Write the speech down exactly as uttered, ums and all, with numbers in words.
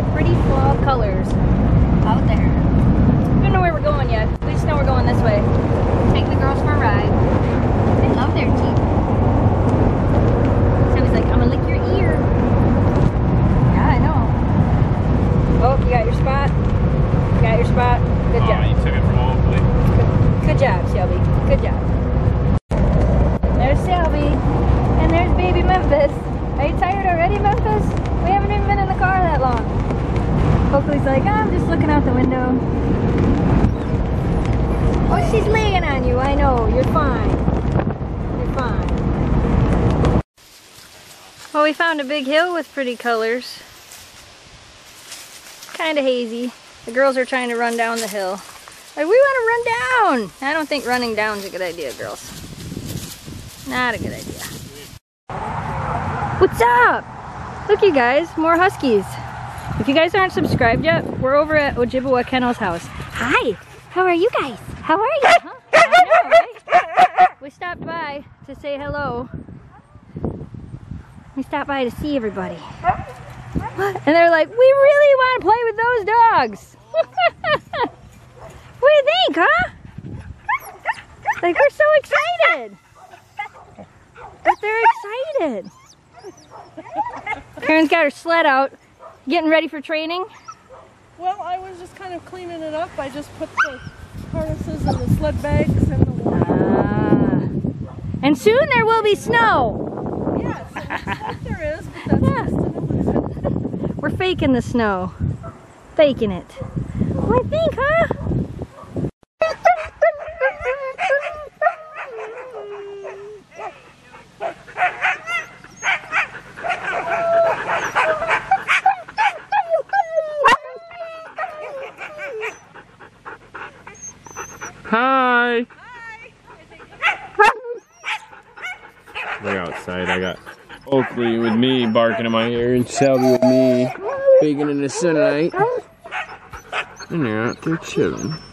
the pretty fall colors out there. We don't know where we're going yet. We just know we're going this way. Take the girls for a ride. They love their teeth. So he's like, I'm gonna lick your ear. Yeah, I know. Oh, you got your spot. You got your spot. Good job. Oh, you took it from all the way. Good, good job, Shelby. Good job. There's Shelby. And there's baby Memphis. Are you tired already, Memphis? We haven't even been in the car that long. Oakley's like, oh, I'm just looking out the window. Oh, she's laying on you. I know. You're fine. You're fine. Well, we found a big hill with pretty colors. Kind of hazy. The girls are trying to run down the hill. Like, we want to run down. I don't think running down is a good idea, girls. Not a good idea. What's up? Look, you guys, more huskies. If you guys aren't subscribed yet, we're over at Ojibwa Kennels' house. Hi, how are you guys? How are you? Huh? I know, right? We stopped by to say hello. We stopped by to see everybody. And they're like, we really want to play with those dogs. What do you think, huh? Like, we're so excited. But they're excited. Karen's got her sled out, getting ready for training. Well, I was just kind of cleaning it up. I just put the harnesses and the sled bags and the water. Ah. And soon there will be snow. Yes, it's like there is, but that's just yeah. We're faking the snow. Faking it. What do you think, huh? Hi! Hi! We're outside. I got Oakley with me barking in my ear and Shelby with me baking in the sunlight. And they're out there chilling.